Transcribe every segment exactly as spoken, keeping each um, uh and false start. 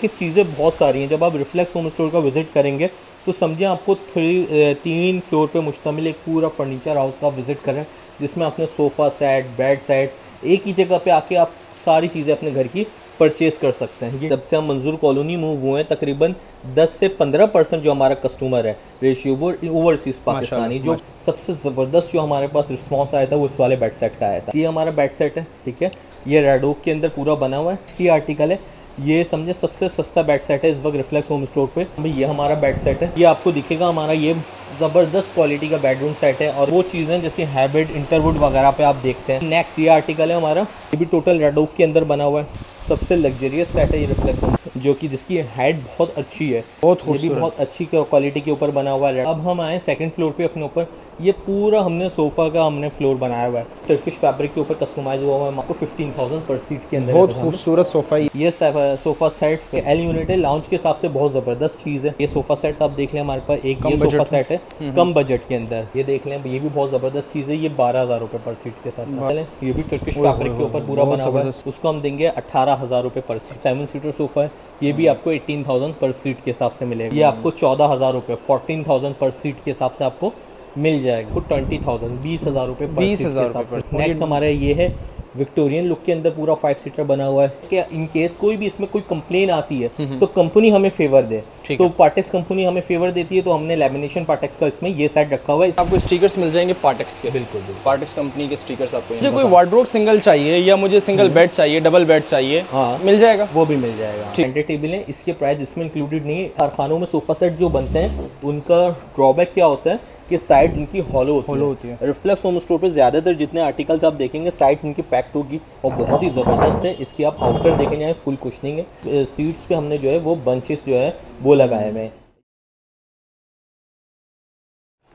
कि चीज़ें बहुत सारी हैं। जब आप रिफ्लेक्स होम स्टोर का विज़िट करेंगे तो समझिए आपको थ्री तीन फ्लोर पे मुश्तमिल एक पूरा फर्नीचर हाउस का विज़िट करें, जिसमें आपने सोफ़ा सेट, बेड सेट एक ही जगह पे आके आप सारी चीज़ें अपने घर की परचेज़ कर सकते हैं। जब से हम मंजूर कॉलोनी मूव हुए हैं तकरीबन दस से पंद्रह परसेंट जो हमारा कस्टमर है रेशियो वो ओवरसीज़ पाकिस्तानी, जो सबसे ज़बरदस्त जो हमारे पास रिस्पॉन्स आया था वो इस वाले बेड सेट का आया था। ये हमारा बेड सेट है, ठीक है, ये रेडोक के अंदर पूरा बना हुआ है, ये आर्टिकल है, ये समझे सबसे सस्ता बेड सेट है इस वक्त रिफ्लेक्स होम स्टोर पे। भाई ये हमारा बेड सेट है, ये आपको दिखेगा हमारा ये ज़बरदस्त क्वालिटी का बेडरूम सेट है और वो चीज़ें जैसे हाइब्रिड इंटरवुड वगैरह पे आप देखते हैं। नेक्स्ट ये आर्टिकल है हमारा, ये भी टोटल रेडोक के अंदर बना हुआ है, सबसे लग्जरियस सेट है ये रिफ्लेक्स होम, जो कि जिसकी हाइट बहुत अच्छी है, बहुत ये भी बहुत अच्छी क्वालिटी के ऊपर बना हुआ है। अब हम आए सेकंड फ्लोर पे अपने ऊपर, ये पूरा हमने सोफ़ा का हमने फ्लोर बनाया हुआ है, टर्किश फैब्रिक के ऊपर कस्टमाइज हुआ हुआ है, आपको फिफ्टीन थाउजेंड पर सीट के अंदर बहुत खूबसूरत सोफ़ा। ये सोफ़ा सेट एल यूनिट है, लाउंज के हिसाब से बहुत ज़बरदस्त चीज़ है। ये सोफ़ा सेट आप देख लें, हमारे पास एक सोफ़ा सेट है कम बजट के अंदर, ये देख लें, ये भी बहुत ज़बरदस्त चीज़ है, ये बारह हज़ार रुपये पर सीट के साथ, ये भी टर्किश फैब्रिक के ऊपर पूरा बना हुआ है, उसको हम देंगे अठारह हज़ार रुपये पर सीट। सेवन सीटर सोफ़ा है, ये भी आपको एटीन थाउजेंड पर सीट के हिसाब से मिलेगा, ये आपको चौदह हज़ार रुपये फोर्टीन थाउजेंड पर सीट के हिसाब से आपको मिल जाएगा, वो ट्वेंटी थाउजेंड बीस हज़ार रुपये बीस हज़ार। नेक्स्ट हमारा ये है विक्टोरियन लुक के अंदर पूरा फाइव सीटर बना हुआ है कि इन केस कोई भी इसमें कोई कंप्लेन आती है तो कंपनी हमें फेवर दे, तो पार्टेक्स कंपनी हमें फेवर देती है, तो हमने लेमिनेशन पार्टेक्स का इसमें ये सेट रखा हुआ है। आपको स्टिकर्स मिल जाएंगे पार्टेक्स के, बिल्कुल पार्टेक्स कंपनी के स्टिकर्स। आपको मुझे कोई वार्डरोब सिंगल चाहिए या मुझे सिंगल बेड चाहिए, डबल बेड चाहिए, हाँ मिल जाएगा, वो भी मिल जाएगा। सेंटर टेबल है, इसके प्राइस इसमें इंक्लूडेड नहीं है। कारखानों में सोफा सेट जो बनते हैं उनका ड्रॉबैक क्या होता है कि साइड इनकी हॉलो होती, होती है। रिफ्लेक्स होम स्टोर पे ज़्यादातर जितने आर्टिकल्स आप देखेंगे साइड इनकी पैक्ड होगी और बहुत ही ज़बरदस्त है। इसकी आप आउटर देखेंगे जाए फुल कुशनिंग है, सीट्स पे हमने जो है वो बंचेस जो है वो लगाए हुए हैं।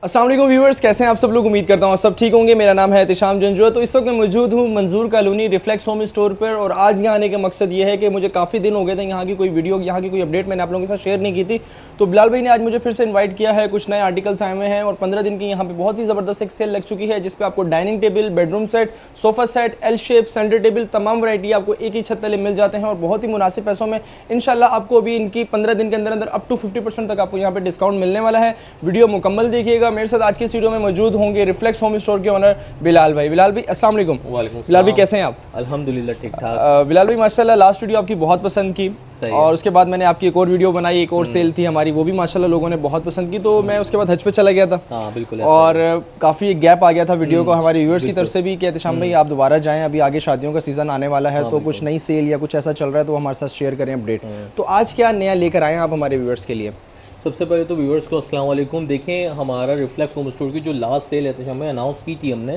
अस्सलाम वालेकुम व्यूअर्स, कैसे हैं आप सब लोग, उम्मीद करता हूँ सब ठीक होंगे। मेरा नाम है एहतिशाम जंजुआ, तो इस वक्त मैं मौजूद हूँ मंजूर कॉलोनी रिफ्लेक्स होम स्टोर पर और आज यहाँ आने का मकसद ये है कि मुझे काफ़ी दिन हो गए थे यहाँ की कोई वीडियो, यहाँ की कोई अपडेट मैंने आप लोगों के साथ शेयर नहीं की थी, तो बिलाल भाई ने आज मुझे फिर से इन्वाइट किया है। कुछ नए आर्टिकल्स आए हुए हैं और पंद्रह दिन की यहाँ पर बहुत ही ज़बरदस्त एक सेल लग चुकी है, जिसपे आपको dining table, bedroom set, sofa set, L shape, centre table, तमाम वैरायटी आपको एक ही छत तले मिल जाते हैं और बहुत ही मुनासिब पैसों में। इंशाल्लाह आपको अभी इनकी पंद्रह दिन के अंदर अंदर अप टू फिफ्टी परसेंट तक आपको यहाँ पर डिस्काउंट मिलने वाला है। वीडियो मुकम्मल देखिएगा। मेरे साथ आज की वीडियो में मौजूद होंगे रिफ्लेक्स होम स्टोर के ओनर बिलाल भाई। बिलाल भाई अस्सलाम वालेकुम। वालेकुम सलाम। बिलाल भाई कैसे हैं आप? अल्हम्दुलिल्लाह ठीक ठाक। बिलाल भाई माशाल्लाह लास्ट वीडियो आपकी बहुत पसंद की और उसके बाद मैंने आपकी एक और वीडियो बनाई, एक और सेल थी हमारी, वो भी माशाल्लाह लोगों ने बहुत पसंद की, तो मैं उसके बाद हज पे चला गया था। हाँ, बिल्कुल, और काफ़ी गैप आ गया था वीडियो को हमारे व्यूअर्स की तरफ से भी कि एहतिशाम भाई आप दोबारा जाएं, अभी आगे शादियों का सीज़न आने वाला है, तो कुछ नई सेल या कुछ ऐसा चल रहा है तो हमारे साथ शेयर करें अपडेट। तो आज क्या नया लेकर आए आप हमारे व्यूअर्स के लिए? सबसे पहले तो व्यूअर्स को अस्सलाम वालेकुम। देखें हमारा रिफ्लेक्स होम स्टोर की जो लास्ट सेल है तो हमें अनाउंस की थी हमने,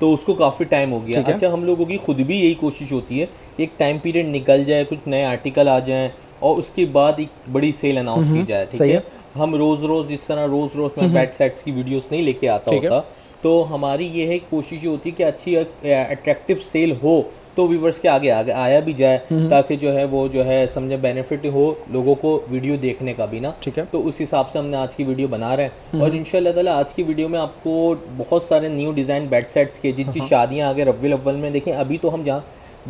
तो उसको काफ़ी टाइम हो गया। अच्छा, हम लोगों की खुद भी यही कोशिश होती है एक टाइम पीरियड निकल जाए, कुछ नए आर्टिकल आ जाएं और उसके बाद एक बड़ी सेल अनाउंस की जाए, ठीक है। हम रोज़ रोज़ इस तरह रोज़ रोज़ में बेड सेट्स की वीडियोज़ नहीं लेके आता होता, तो हमारी ये है कोशिश होती है कि अच्छी अट्रैक्टिव सेल हो तो व्यूवर्स के आगे आगे आया भी जाए, ताकि जो है वो जो है समझे बेनिफिट हो लोगों को वीडियो देखने का भी ना, ठीक है। तो उस हिसाब से हमने आज की वीडियो बना रहे हैं और इंशाल्लाह ताला आज की वीडियो में आपको बहुत सारे न्यू डिज़ाइन बेड सेट्स के जिनकी शादियां आगे रब्बिल अव्वल में, देखें अभी तो हम जहाँ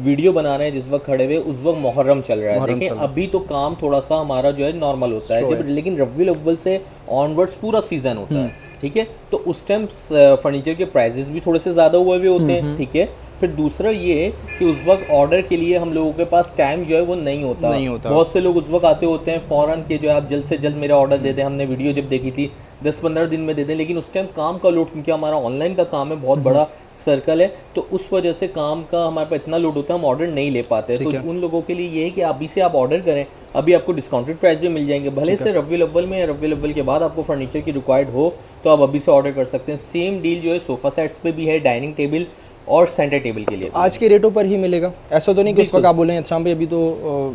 वीडियो बना रहे हैं जिस वक्त खड़े हुए उस वक्त मुहर्रम चल रहा है, देखें अभी तो काम थोड़ा सा हमारा जो है नॉर्मल होता है, जब लेकिन रब्बिल अव्वल से ऑनवर्ड्स पूरा सीज़न होता है, ठीक है। तो उस टाइम फर्नीचर के प्राइजेस भी थोड़े से ज़्यादा हुए हुए होते हैं, ठीक है। फिर दूसरा ये है कि उस वक्त ऑर्डर के लिए हम लोगों के पास टाइम जो है वो नहीं होता, नहीं होता। बहुत से लोग उस वक्त आते होते हैं फौरन के जो है आप जल्द से जल्द मेरा ऑर्डर दे दें, हमने वीडियो जब देखी थी दस पंद्रह दिन में दे दें, लेकिन उस टाइम काम का लोड, क्योंकि हमारा ऑनलाइन का काम है, बहुत बड़ा सर्कल है, तो उस वजह से काम का हमारे पास इतना लोड होता है हम ऑर्डर नहीं ले पाते। तो उन लोगों के लिए ये है कि अभी से आप ऑर्डर करें, अभी आपको डिस्काउंटेड प्राइस भी मिल जाएंगे, भले से रब्बिल अव्वल में या रब्बिल अव्वल के बाद आपको फर्नीचर की रिक्वायर्ड हो तो आप अभी से ऑर्डर कर सकते हैं। सेम डील जो है सोफ़ा सेट्स पे भी है, डाइनिंग टेबल और सेंटर टेबल के लिए तो आज के रेटों पर ही मिलेगा। ऐसा तो नहीं कि उस वक्त आप बोलें अच्छा भाई अभी तो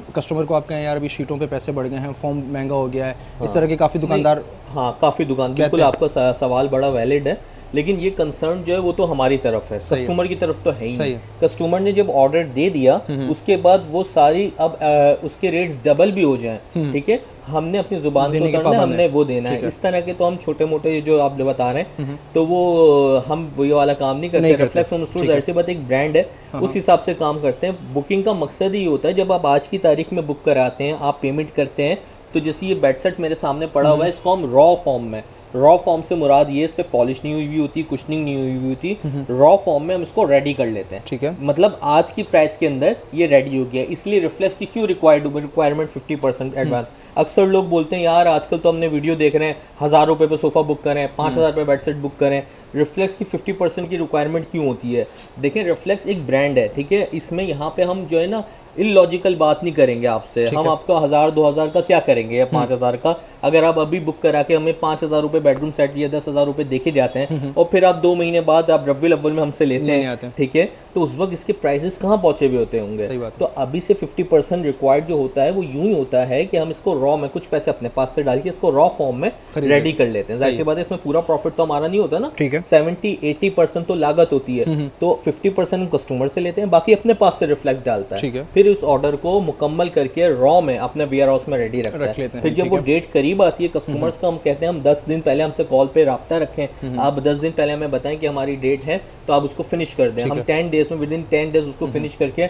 आ, कस्टमर को आप कहें यार अभी शीटों पे पैसे बढ़ गए हैं, फॉर्म महंगा हो गया है, हाँ, इस तरह के काफ़ी दुकानदार, हाँ काफ़ी दुकान, बिल्कुल आपका सवाल बड़ा वैलिड है। लेकिन ये कंसर्न जो है वो तो हमारी तरफ है, कस्टमर की तरफ तो है ही नहीं। कस्टमर ने जब ऑर्डर दे दिया उसके बाद वो सारी अब आ, उसके रेट्स डबल भी हो जाएं, ठीक है, हमने अपनी जुबान को करना है, हमने वो देना है। इस तरह के तो हम छोटे मोटे जो आप बता रहे हैं तो वो हम ये वाला काम नहीं करते। रिफ्लेक्ट होम स्टोर ऐसे बात एक ब्रांड है, उस हिसाब से काम करते हैं। बुकिंग का मकसद ही होता है, जब आप आज की तारीख में बुक कराते हैं, आप पेमेंट करते हैं, तो जैसे ये बेडसेट मेरे सामने पड़ा हुआ है, इसको हम रॉ फॉर्म में, रॉ फॉर्म से मुराद ये इस पर पॉलिश नहीं हुई हुई होती, कुशनिंग नहीं हुई हुई होती, रॉ फॉर्म में हम इसको रेडी कर लेते हैं, ठीक है, मतलब आज की प्राइस के अंदर ये रेडी हो गया। इसलिए रिफ्लेक्स की क्यों required requirement fifty percent advance. अक्सर लोग बोलते हैं यार आजकल तो हमने वीडियो देख रहे हैं, हज़ार रुपये पे सोफ़ा बुक करें, पाँच हज़ार रुपये बेडसेट बुक करें। रिफ्लेक्स की फिफ्टी परसेंट की रिक्वायरमेंट क्यों होती है? देखें, रिफ्लेक्स एक ब्रांड है, ठीक है, इसमें यहाँ पे हम जो है ना इलॉजिकल बात नहीं करेंगे आपसे, हम आपको हज़ार दो हज़ार का क्या करेंगे या पाँच हज़ार का। अगर आप अभी बुक करा के हमें पाँच हज़ार रुपये बेडरूम सेट या दस हज़ार रुपये देखे जाते हैं और फिर आप दो महीने बाद आप रबी अव्वल में हमसे लेते हैं, ठीक है, तो उस वक्त इसके प्राइसेस कहाँ पहुँचे हुए होते होंगे। तो अभी से फिफ्टी परसेंट रिक्वायर्ड जो होता है वो यूँ ही होता है कि हम इसको रॉ में कुछ पैसे अपने पास से डाल के इसको रॉ फॉर्म में रेडी कर लेते हैं। जाहिर सी बात है इसमें पूरा प्रॉफिट तो हमारा नहीं होता ना, ठीक है, सेवेंटी एटी परसेंट तो लागत होती है, तो फिफ्टी परसेंट हम कस्टमर से लेते हैं, बाकी अपने पास से रिफ्लेक्स डालता है, फिर उस ऑर्डर को मुकम्मल करके रॉ में अपने वेयर हाउस में रेडी रखते हैं। फिर जब वो डेट करीब आती है कस्टमर्स का, हम कहते हैं हम दस दिन पहले हमसे कॉल पे रब्ता रखें, आप दस दिन पहले हमें बताएं कि हमारी डेट है तो आप उसको फिनिश कर दें। हम टेन डेज में विद इन टेन डेज उसको फिनिश करके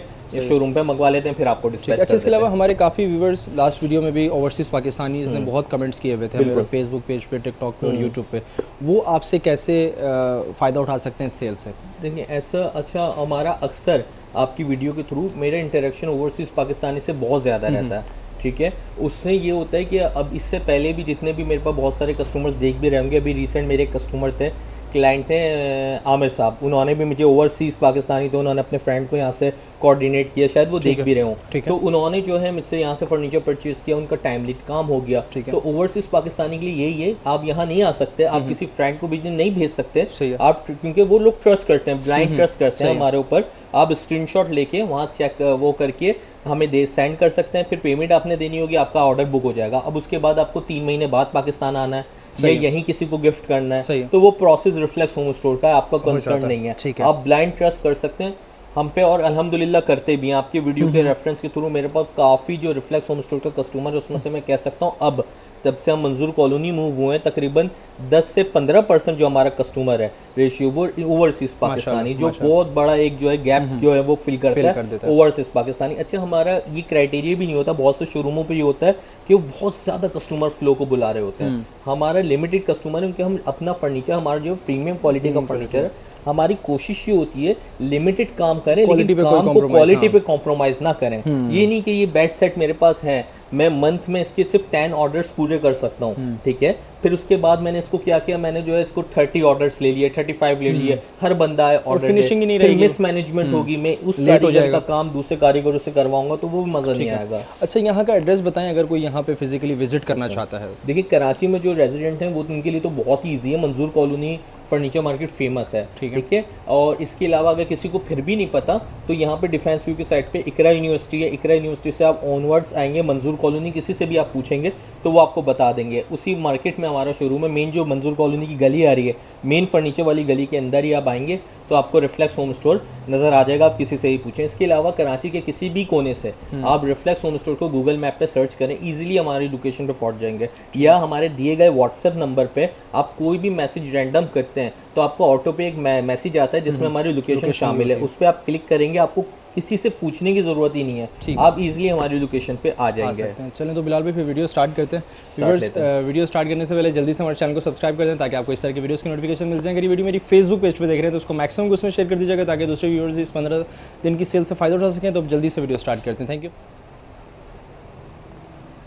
शोरूम पे मंगवा लेते हैं, फिर आपको डिस्पैच करते हैं। अच्छा, इसके अलावा हमारे काफ़ी व्यूअर्स लास्ट वीडियो में भी ओवरसीज पाकिस्तानी इसने बहुत कमेंट्स किए हुए थे मेरे फेसबुक पेज पे, टिकटॉक पे और यूट्यूब पे, वो आपसे कैसे फ़ायदा उठा सकते हैं सेल से? देखिए ऐसा, अच्छा, हमारा अक्सर आपकी वीडियो के थ्रू मेरा इंटरेक्शन ओवरसीज पाकिस्तानी से बहुत ज़्यादा रहता है, ठीक है, उससे ये होता है कि अब इससे पहले भी जितने भी मेरे पास बहुत सारे कस्टमर्स देख भी रहे होंगे, अभी रिसेंट मेरे कस्टमर थे, क्लाइंट थे आमिर साहब, उन्होंने भी मुझे ओवरसीज़ पाकिस्तानी तो उन्होंने अपने फ्रेंड को यहाँ से कोऑर्डिनेट किया, शायद वो देख भी रहे हों, तो उन्होंने जो है मुझसे यहाँ से फर्नीचर परचेज़ किया, उनका टाइमली काम हो गया। तो ओवरसीज़ पाकिस्तानी के लिए यही है, आप यहाँ नहीं आ सकते, आप किसी फ्रेंड को भी नहीं भेज सकते आप, क्योंकि वो लोग ट्रस्ट करते हैं, ब्लाइंड ट्रस्ट करते हैं हमारे ऊपर। आप स्क्रीनशॉट लेके वहाँ चेक वो करके हमें दे सेंड कर सकते हैं, फिर पेमेंट आपने देनी होगी, आपका ऑर्डर बुक हो जाएगा। अब उसके बाद आपको तीन महीने बाद पाकिस्तान आना है या यहीं किसी को गिफ्ट करना है, तो वो प्रोसेस रिफ्लेक्स होम स्टोर का है, आपका कंसर्न नहीं है, है। आप ब्लाइंड ट्रस्ट कर सकते हैं हम पे, और अल्हम्दुलिल्लाह करते भी हैं। आपके वीडियो के रेफरेंस के थ्रू मेरे पास काफ़ी जो रिफ्लेक्स होम स्टोर का कस्टमर है, उसमें से मैं कह सकता हूँ अब जब से हम मंजूर कॉलोनी मूव हुए हैं तकरीबन दस से पंद्रह परसेंट जो हमारा कस्टमर है रेशियो वो ओवरसीज़ पाकिस्तानी, जो बहुत बड़ा एक जो है गैप जो है वो फिल करता है ओवरसीज़ पाकिस्तानी। अच्छा, हमारा ये क्राइटेरिया भी नहीं होता, बहुत से शोरूमों पे ये होता है कि वो बहुत ज़्यादा कस्टमर फ्लो को बुला रहे होते हैं, हमारा लिमिटेड कस्टमर है, उनके हम अपना फर्नीचर, हमारा जो प्रीमियम क्वालिटी का फर्नीचर है, हमारी कोशिश ये होती है लिमिटेड काम करें लेकिन काम को क्वालिटी पे कॉम्प्रोमाइज़ ना करें। ये नहीं कि ये बेड सेट मेरे पास है, मैं मंथ में इसके सिर्फ टेन ऑर्डर्स पूरे कर सकता हूँ, ठीक है, फिर उसके बाद मैंने इसको क्या किया, मैंने जो है इसको थर्टी ऑर्डर्स ले लिए, थर्टी फाइव ले लिए, हर बंदा है ऑर्डर, फिनिशिंग ही नहीं रहेगी, मिसमैनेजमेंट होगी, मैं उस कारीगर का काम दूसरे कारीगरों से करवाऊंगा तो वो मज़ा नहीं आएगा। अच्छा, यहाँ का एड्रेस बताएं अगर कोई यहाँ पे फिजिकली विजिट करना चाहता है। देखिए कराची में जो रेजिडेंट हैं वो उनके लिए तो बहुत ही ईजी है, मंजूर कॉलोनी फर्नीचर मार्केट फेमस है, ठीक है, और इसके अलावा अगर किसी को फिर भी नहीं पता तो यहाँ पे डिफेंस व्यू के साइड पे इकरा यूनिवर्सिटी है, इकरा यूनिवर्सिटी से आप ऑनवर्ड्स आएंगे मंजूर कॉलोनी, किसी से भी आप पूछेंगे तो वो आपको बता देंगे। उसी मार्केट में हमारा शोरूम है, मेन जो मंजूर कॉलोनी की गली आ रही है, मेन फर्नीचर वाली गली के अंदर ही आप आएंगे तो आपको रिफ्लेक्स होम स्टोर नज़र आ जाएगा, आप किसी से ही पूछें। इसके अलावा कराची के किसी भी कोने से आप रिफ्लेक्स होम स्टोर को गूगल मैप पे सर्च करें, इजीली हमारी लोकेशन पे पहुंच जाएंगे, या हमारे दिए गए व्हाट्सएप नंबर पे आप कोई भी मैसेज रैंडम करते हैं तो आपको ऑटो पे एक मैसेज आता है जिसमें हमारी लोकेशन शामिल है, उस पर आप क्लिक करेंगे, आपको किसी से पूछने की ज़रूरत ही नहीं है, आप इजीली हमारी लोकेशन पे आ जाएंगे। चलें तो बिलाल भाई फिर वीडियो स्टार्ट करते हैं। व्यूअर्स, वीडियो स्टार्ट करने से पहले जल्दी से हमारे चैनल को सब्सक्राइब कर दें ताकि आपको इस तरह की वीडियोस की नोटिफिकेशन मिल जाएंगे। वीडियो मेरी फेसबुक पेज पे देख रहे हैं तो उसको मैक्सिमम को उसमें शेयर कर दीजिएगा ताकि दूसरे व्यूअर्स इस पंद्रह दिन की सेल से फ़ायदा उठा सकें। तो आप जल्दी से वीडियो स्टार्ट करते हैं। थैंक यू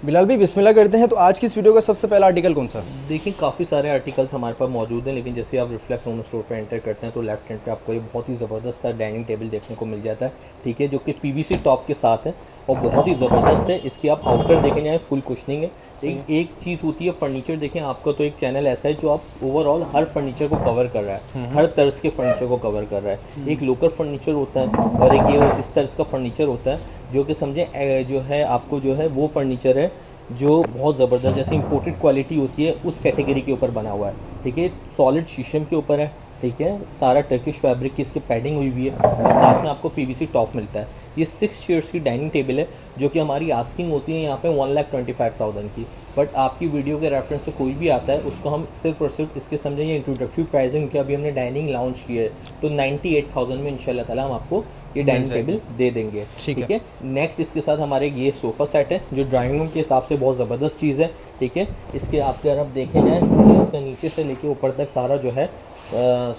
बिलाल भाई, बिस्मिल्लाह करते हैं। तो आज की इस वीडियो का सबसे पहला आर्टिकल कौन सा? देखिए काफ़ी सारे आर्टिकल्स हमारे पास मौजूद हैं, लेकिन जैसे आप रिफ्लेक्ट होम स्टोर पर एंटर करते हैं तो लेफ्ट हैंड पे आपको ये बहुत ही ज़बरदस्त डाइनिंग टेबल देखने को मिल जाता है, ठीक है, जो कि पीवीसी टॉप के साथ है और बहुत ही ज़बरदस्त है। इसकी आप आउटर देखें जाए फुल कुशनिंग है। एक, एक चीज़ होती है फर्नीचर, देखें आपका तो एक चैनल ऐसा है जो आप ओवरऑल हर फर्नीचर को कवर कर रहा है, हर तर्ज के फर्नीचर को कवर कर रहा है। एक लोकल फर्नीचर होता है और एक ये इस तर्ज का फर्नीचर होता है जो कि समझें जो है आपको जो है वो फर्नीचर है जो बहुत ज़बरदस्त जैसे इंपोर्टेड क्वालिटी होती है उस कैटेगरी के ऊपर बना हुआ है, ठीक है, सॉलिड शीशम के ऊपर है, ठीक है, सारा टर्किश फैब्रिक की इसकी पैडिंग हुई हुई है और साथ में आपको पीवीसी टॉप मिलता है। ये सिक्स शेयर्स की डाइनिंग टेबल है जो कि हमारी आस्किंग होती है यहाँ पे one lakh twenty five thousand की, बट आपकी वीडियो के रेफरेंस से कोई भी आता है उसको हम सिर्फ और सिर्फ इसके समझें ये इंट्रोडक्टिव प्राइसिंग के अभी हमने डाइनिंग लॉन्च किया है तो नाइन्टी एट थाउजेंड में इंशाल्लाह ताला हम आपको ये डाइनिंग टेबल दे देंगे। ठीक है, नेक्स्ट इसके साथ हमारे ये सोफ़ा सेट है जो ड्राइंग रूम के हिसाब से बहुत ज़बरदस्त चीज़ है। ठीक है, इसके आपके अगर आप देखें जाए तो इसका नीचे से लेके ऊपर तक सारा जो है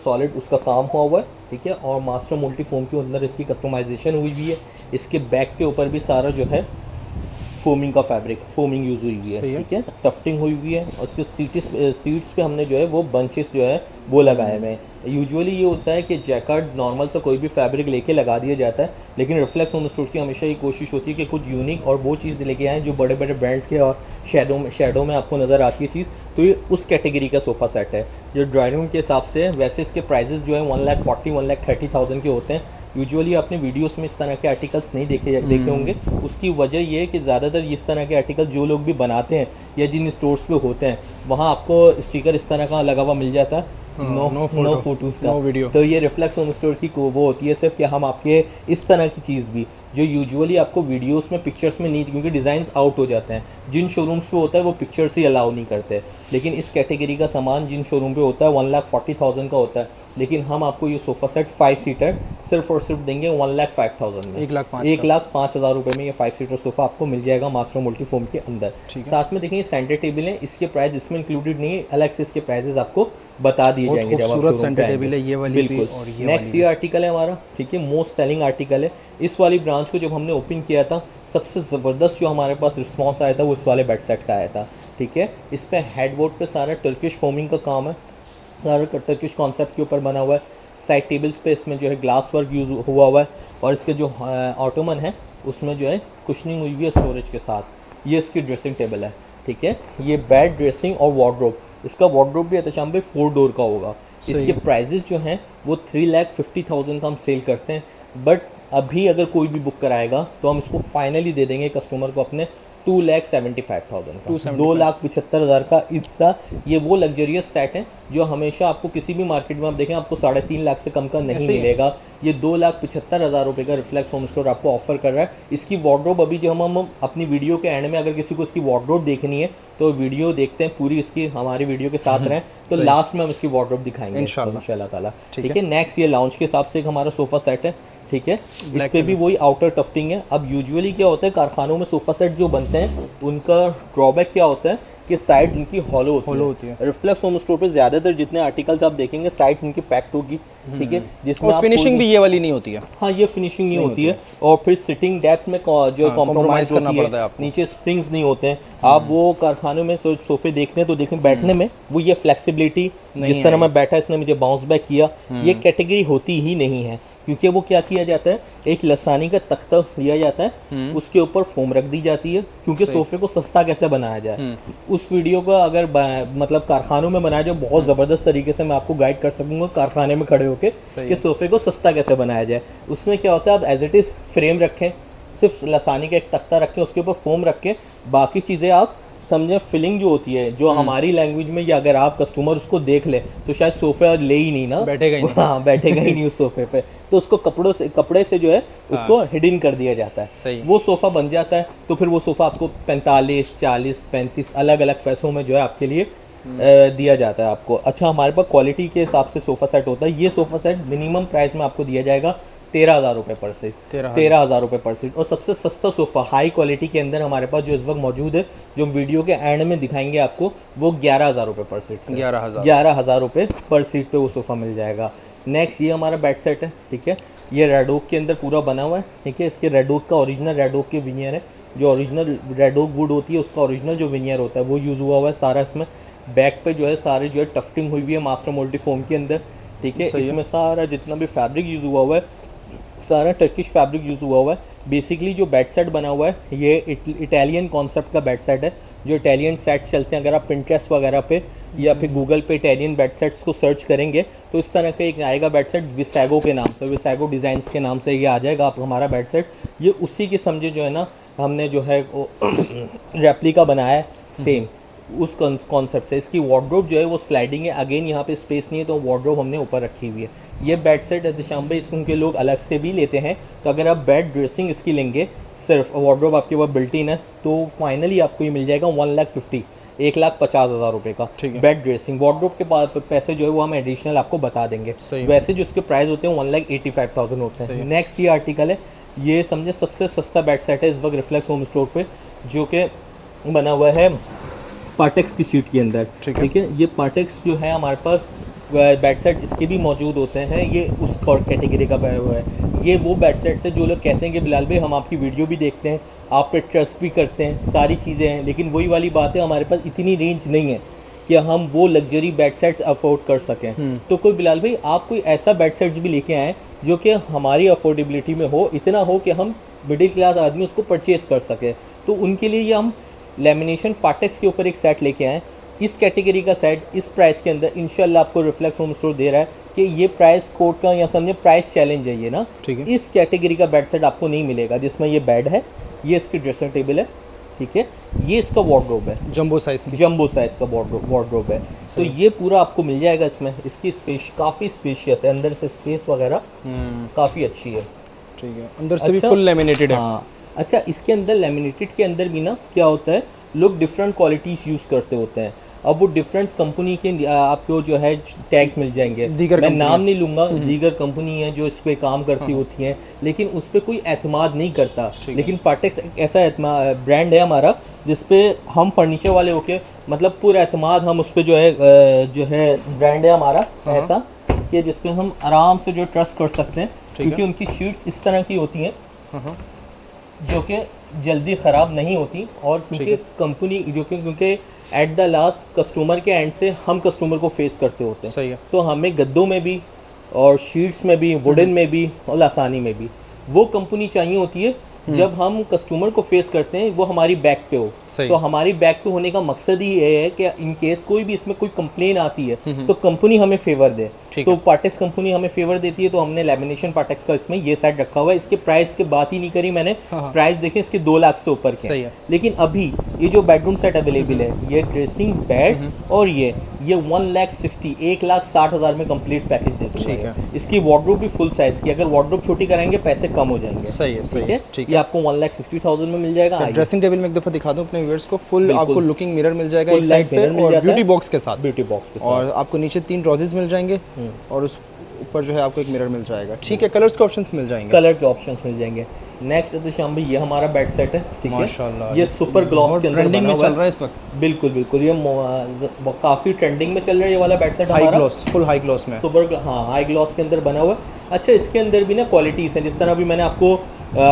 सॉलिड उसका काम हुआ हुआ है। ठीक है, और मास्टर मल्टी फोम के अंदर इसकी कस्टमाइजेशन हुई हुई है। इसके बैक के ऊपर भी सारा जो है फोमिंग का फैब्रिक फोमिंग यूज़ हुई हुई है। ठीक है, टफ्टिंग हुई हुई है। और उसके सीट्स सीट्स पे हमने जो है वो बंचेस जो है वो लगाए हुए हैं। यूजुअली ये होता है कि जैकार्ड नॉर्मल से कोई भी फैब्रिक लेके लगा दिया जाता है, लेकिन रिफ्लेक्स होम स्टोर की हमेशा ये कोशिश होती है कि कुछ यूनिक और वो चीज़ लेके आएँ जो बड़े बड़े ब्रांड्स के और शेडो में शेडो में आपको नज़र आती है चीज़। तो ये उस कैटेगरी का सोफ़ा सेट है जो ड्राइंग रूम के हिसाब से। वैसे इसके प्राइजेस जो है one lakh forty one lakh thirty thousand के होते हैं। यूजुअली आपने वीडियोस में इस तरह के आर्टिकल्स नहीं देखे देखे होंगे। उसकी वजह यह है कि ज़्यादातर इस तरह के आर्टिकल जो लोग भी बनाते हैं या जिन स्टोर्स पे होते हैं वहाँ आपको स्टिकर इस तरह का लगा हुआ मिल जाता है, नो नो फोटोज़ का, नो वीडियो। तो ये रिफ्लेक्स होम स्टोर की वो होती है सिर्फ कि हम आपके इस तरह की चीज़ भी जो यूजुअली आपको वीडियोस में पिक्चर्स में नहीं, क्योंकि डिज़ाइंस आउट हो जाते हैं। जिन शोरूम्स पे होता है वो पिक्चर्स ही अलाउ नहीं करते, लेकिन इस कैटेगरी का सामान जिन शोरूम पे होता है वन लाख फोर्टी थाउजेंड का होता है, लेकिन हम आपको ये सोफ़ा सेट फाइव सीटर सिर्फ और सिर्फ देंगे वन लाख फाइव थाउजेंड में, एक लाख पाँच एक लाख पाँच हज़ार रुपये में ये फाइव सीटर सोफ़ा आपको मिल जाएगा मास्टर मल्टीफोम के अंदर। साथ में देखिए सेंटर टेबल है, इसके प्राइस इसमें इंक्लूडेड नहीं है, अलग से इसके प्राइजेज आपको बता दिए जाएंगे। खूबसूरत सेंटर टेबल है ये वाली। बिल्कुल, नेक्स्ट ये आर्टिकल है हमारा। ठीक है, मोस्ट सेलिंग आर्टिकल है। इस वाली ब्रांच को जब हमने ओपन किया था सबसे ज़बरदस्त जो हमारे पास रिस्पांस आया था वो इस वाले बेड सेट का आया था। ठीक है, इस पर हेडबोर्ड पे सारा टर्किश फोमिंग का काम है, सारा टर्किश कॉन्सेप्ट के ऊपर बना हुआ है। साइड टेबल्स पे इसमें जो है ग्लास वर्क यूज़ हुआ हुआ है और इसके जो ऑटोमन है उसमें जो है कुशनिंग हुई हुई है स्टोरेज के साथ। ये इसकी ड्रेसिंग टेबल है। ठीक है, ये बेड ड्रेसिंग और वार्डरोब, इसका वार्डरोब भी एहतशाम पे फोर डोर का होगा। इसके प्राइजेस जो हैं वो थ्री लैख फिफ्टी थाउजेंड का हम सेल करते हैं, बट अभी अगर कोई भी बुक कराएगा तो हम इसको फाइनली दे देंगे कस्टमर को अपने two lakh seventy five thousand का, दो लाख पचहत्तर हज़ार का हिस्सा। ये वो लग्जरियस सेट है जो हमेशा आपको किसी भी मार्केट में आप देखें आपको साढ़े तीन लाख से कम का नहीं मिलेगा। ये दो लाख पचहत्तर हज़ार रुपये का रिफ्लेक्स होम स्टोर आपको ऑफर कर रहा है। इसकी वार्डरोब अभी जो हम हम अपनी वीडियो के एंड में अगर किसी को इसकी वार्डरोब देखनी है तो वीडियो देखते हैं पूरी, इसकी हमारी वीडियो के साथ रहें तो लास्ट में हम इसकी वार्डरोब दिखाएंगे इंशाल्लाह ताला। ठीक है, नेक्स्ट ये लॉन्च के हिसाब से एक हमारा सोफ़ा सेट है। ठीक है, इस पे भी वही आउटर टफ्टिंग है। अब यूजुअली क्या होता है कारखानों में सोफ़ा सेट जो बनते हैं उनका ड्रॉबैक क्या होता है कि साइड इनकी हॉलो होती, होती है। रिफ्लेक्स होम स्टोर पे ज़्यादातर जितने आर्टिकल्स आप देखेंगे साइड इनकी पैक्ट होगी। ठीक है, जिसमें फिनिशिंग भी ये वाली नहीं होती है। हाँ, ये फिनिशिंग नहीं, नहीं होती है, है। और फिर सिटिंग डेप्थ में जो कॉम्प्रोमाइज करना पड़ता है, नीचे स्प्रिंग्स नहीं होते हैं। आप वो कारखानों में सोफे देखते हैं तो देखें बैठने में वो ये फ्लेक्सिबिलिटी, जिस तरह मैं बैठा इसने मुझे बाउंस बैक किया, ये कैटेगरी होती ही नहीं है। क्योंकि वो क्या किया जाता है एक लसानी का तख्ता लिया जाता है, उसके ऊपर फोम रख दी जाती है, क्योंकि सोफे को सस्ता कैसे बनाया जाए उस वीडियो का अगर मतलब कारखानों में बनाया जाए बहुत ज़बरदस्त तरीके से मैं आपको गाइड कर सकूंगा कारखाने में खड़े होकर कि सोफे को सस्ता कैसे बनाया जाए। उसमें क्या होता है आप एज इट इज़ फ्रेम रखें, सिर्फ लसानी का एक तख्ता रखें, उसके ऊपर फोम रखें, बाकी चीज़ें आप समझे फिलिंग जो होती है जो हमारी लैंग्वेज में, या अगर आप कस्टमर उसको देख ले तो शायद सोफे ले ही नहीं ना बैठेगा ही, हाँ बैठेगा ही नहीं उस सोफे पे, तो उसको कपड़ों से कपड़े से जो है उसको हिडन कर दिया जाता है। सही, वो सोफ़ा बन जाता है। तो फिर वो सोफ़ा आपको पैंतालीस चालीस पैंतीस अलग अलग पैसों में जो है आपके लिए दिया जाता है आपको। अच्छा, हमारे पास क्वालिटी के हिसाब से सोफ़ा सेट होता है। ये सोफ़ा सेट मिनिमम प्राइस में आपको दिया जाएगा तेरह हज़ार रुपये पर सीट, तेरह हज़ार रुपये पर सीट। और सबसे सस्ता सोफ़ा हाई क्वालिटी के अंदर हमारे पास जो इस वक्त मौजूद है जो वीडियो के एंड में दिखाएंगे आपको वो ग्यारह हज़ार रुपये पर सीट, ग्यारह हज़ार ग्यारह हज़ार रुपये पर सीट पे वो सोफ़ा मिल जाएगा। नेक्स्ट ये हमारा बेड सेट है। ठीक है, ये रेडोक के अंदर पूरा बना हुआ है। ठीक है, इसके रेडोक का ओरिजिनल रेडोक के विनियर है, जो ओरिजिनल रेडोक वुड होती है उसका ओरिजिनल जो विनियर होता है वो यूज़ हुआ हुआ है सारा। इसमें बैक पे जो है सारे जो है टफ्टिंग हुई हुई है मास्टर मोल्टी फोम के अंदर। ठीक है, इसमें सारा जितना भी फैब्रिक यूज़ हुआ हुआ है सारा टर्किश फैब्रिक यूज़ हुआ हुआ है। बेसिकली जो बेड सेट बना हुआ है ये इट, इटालियन कॉन्सेप्ट का बेड सेट है। जो इटालियन सेट्स चलते हैं अगर आप पिंटरेस्ट वगैरह पे या फिर गूगल पे इटालियन बेड सेट्स को सर्च करेंगे तो इस तरह का एक आएगा बेड सेट विसैगो के नाम से, विसैगो डिज़ाइंस के नाम से ये आ जाएगा आप हमारा बेड सेट। ये उसी के समझे जो है ना हमने जो है रेप्लिका बनाया है सेम। उस कॉन्सेप्ट से। इसकी वार्डरोब जो है वो स्लाइडिंग है, अगेन यहाँ पे स्पेस नहीं है तो वार्डरोब हमने ऊपर रखी हुई है। ये बेड सेट एहतिशाम भाई इसको उनके लोग अलग से भी लेते हैं, तो अगर आप बेड ड्रेसिंग इसकी लेंगे सिर्फ वार्डरोब आपके पास बिल्ट इन है तो फाइनली आपको ये मिल जाएगा वन लाख फिफ्टी एक लाख पचास हज़ार रुपये का बेड ड्रेसिंग। वार्डरोब के पास पैसे जो है वो हम एडिशनल आपको बता देंगे, वैसे जो इसके प्राइस होते हैं one lakh eighty five thousand होते हैं। नेक्स्ट ये आर्टिकल है, ये समझे सबसे सस्ता बेड सेट है इस वक्त रिफ्लेक्स होम स्टोर पे, जो कि बना हुआ है पार्टेक्स की शीट के अंदर, ठीक है। ये पार्टेक्स जो है हमारे पास बेड सेट इसके भी मौजूद होते हैं, ये उस कैटेगरी का पाया हुआ है। ये वो बेड सेट है जो लोग कहते हैं कि बिलाल भाई हम आपकी वीडियो भी देखते हैं, आप पे ट्रस्ट भी करते हैं, सारी चीज़ें हैं, लेकिन वही वाली बात है हमारे पास इतनी रेंज नहीं है कि हम वो लग्जरी बेड सेट्स अफोर्ड कर सकें। तो कोई बिलाल भाई आप कोई ऐसा बेड सेट्स भी लेके आएँ जो कि हमारी अफोर्डेबिलिटी में हो, इतना हो कि हम मिडिल क्लास आदमी उसको परचेज़ कर सके, तो उनके लिए ये हम लेमिनेशन पार्टेक्स के ऊपर एक सेट लेके आएँ। इस कैटेगरी का सेट इस प्राइस के अंदर इंशाल्लाह आपको रिफ्लेक्स होम स्टोर दे रहा है कि ये प्राइस कोड का या समझे प्राइस चैलेंज है ये ना, ठीक है। इस कैटेगरी का बेड सेट आपको नहीं मिलेगा जिसमें ये बेड है, ये इसकी ड्रेसिंग टेबल है, ठीक है, ये इसका वार्डरोब है जंबो साइज जंबो साइज का वार्डरोब है। तो ये पूरा आपको मिल जाएगा इसमें, इसकी स्पेस काफ़ी स्पेशियस है, अंदर से स्पेस वगैरह काफ़ी अच्छी है, ठीक है, अंदर से भी फुल लेमिनेटेड है। हाँ अच्छा, इसके अंदर लेमिनेटेड के अंदर भी ना क्या होता है लोग डिफरेंट क्वालिटीज़ यूज़ करते होते हैं, अब वो डिफरेंट कंपनी के आपको जो है टैग्स मिल जाएंगे, मैं नाम नहीं लूँगा, दीगर कंपनी है जो इस पर काम करती होती हैं, लेकिन उस पर कोई एतमाद नहीं करता। लेकिन पार्टेक्स एक ऐसा ब्रांड है हमारा जिसपे हम फर्नीचर वाले होके मतलब पूरा एतमाद हम उस पर जो है जो है ब्रांड है हमारा ऐसा कि जिसपे हम आराम से जो ट्रस्ट कर सकते हैं, क्योंकि उनकी शीट्स इस तरह की होती हैं जो कि जल्दी ख़राब नहीं होती, और क्योंकि कंपनी जो कि क्योंकि एट द लास्ट कस्टमर के एंड से हम कस्टमर को फेस करते होते हैं, है। तो हमें गद्दों में भी और शीट्स में भी वुडन में भी और लासानी में भी वो कंपनी चाहिए होती है जब हम कस्टमर को फेस करते हैं वो हमारी बैक पे हो। तो हमारी बैक पे होने का मकसद ही ये है कि इन केस कोई भी इसमें कोई कंप्लेन आती है तो कंपनी हमें फेवर दे, तो पार्टेक्स कंपनी हमें फेवर देती है। तो हमने लेमिनेशन पार्टेक्स का इसमें ये सेट रखा हुआ है, इसके प्राइस की बात ही नहीं करी मैंने, प्राइस देखें इसके दो लाख से ऊपर के है। लेकिन अभी ये जो बेडरूम सेट अवेलेबल है ये ड्रेसिंग बेड और ये ये वन लाख सिक्सटी एक लाख साठ हज़ार में कंप्लीट पैकेज देते हैं। इसकी वार्डरोब भी फुल साइज की, अगर वार्डरोब छोटी कराएंगे पैसे कम हो जाएंगे, सही है, सही है, ठीक है। ये आपको वन लाख सिक्सटी थाउजेंड में मिल जाएगा। ड्रेसिंग टेबल में एक दफ़ा दिखा दूँ अपने व्यूअर्स को, फुल आपको लुकिंग मिरर मिल जाएगा एक साइड पे और ब्यूटी बॉक्स के साथ, ब्यूटी बॉक्स और आपको नीचे तीन ड्रॉजेस मिल जाएंगे और उस ऊपर जो है आपको एक मिरर मिल जाएगा, ठीक है। कलर्स के ऑप्शंस मिल जाएंगे, कलर के ऑप्शंस मिल जाएंगे। नेक्स्ट एहतिशाम भाई ये हमारा बेड सेट है, ठीक है, माशाल्लाह ये सुपर ग्लॉस के अंदर बना हुआ है, ट्रेंडिंग में चल रहा है इस वक्त, बिल्कुल बिल्कुल ये काफ़ी ट्रेंडिंग में चल रहा है ये वाला बेड सेट हमारा, high gloss full high gloss में सुपर, हाँ हाई ग्लॉस के अंदर बना हुआ है। अच्छा इसके अंदर भी ना क्वालिटीज़ हैं, जिस तरह भी मैंने आपको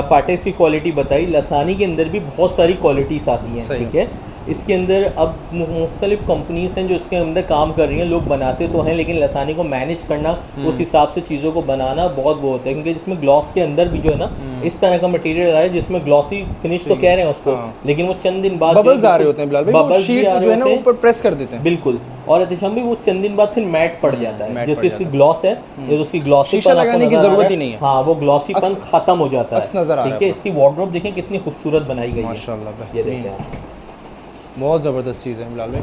पार्टेक्स की क्वालिटी बताई, लसानी के अंदर भी बहुत सारी क्वालिटीज़ आती हैं, ठीक है। इसके अंदर अब मुख्तलिफ कंपनीज़ हैं जो इसके अंदर काम कर रही हैं, लोग बनाते तो हैं लेकिन लसानी को मैनेज करना उस हिसाब से चीज़ों को बनाना बहुत वो होता है, क्योंकि जिसमें ग्लॉस के अंदर भी जो है ना इस तरह का मटेरियल आया जिसमें ग्लॉसी फिनिश तो कह रहे हैं उसको, लेकिन वो चंद दिन बाद बबल्स आ रहे होते हैं बिलाल भाई, बबल्स जो है ना ऊपर प्रेस कर देते हैं, बिल्कुल, और एहतिशाम भी वो चंद दिन बाद फिर मैट पड़ जाता है, जैसे इसकी ग्लॉस है तो उसकी ग्लॉसी शीशा लगाने की जरूरत ही नहीं है, हाँ वो ग्लॉसीपन खत्म हो जाता है, ठीक है। इसकी वार्डरोब देखें कितनी खूबसूरत बनाई गई है, माशाल्लाह ये देखें बहुत ज़बरदस्त चीज़ है बिलाल भाई।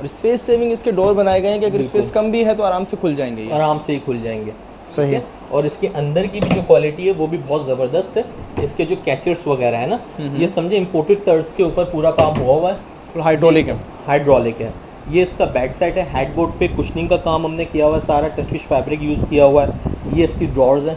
और स्पेस सेविंग इसके डोर बनाए गए हैं कि अगर स्पेस कम भी है तो आराम से खुल जाएंगे, ये आराम से ही खुल जाएंगे, सही है। और इसके अंदर की भी जो क्वालिटी है वो भी बहुत ज़बरदस्त है, इसके जो कैचर्स वगैरह है ना ये समझे इम्पोर्टेड थर्ड्स के ऊपर पूरा काम हुआ हुआ है, हाइड्रोलिक है, हाइड्रोलिक है। ये इसका बैक साइड है, हेडबोर्ड पे कुशनिंग का काम हमने किया हुआ है, सारा टर्किश फैब्रिक यूज़ किया हुआ है। ये इसकी ड्रॉर्स हैं,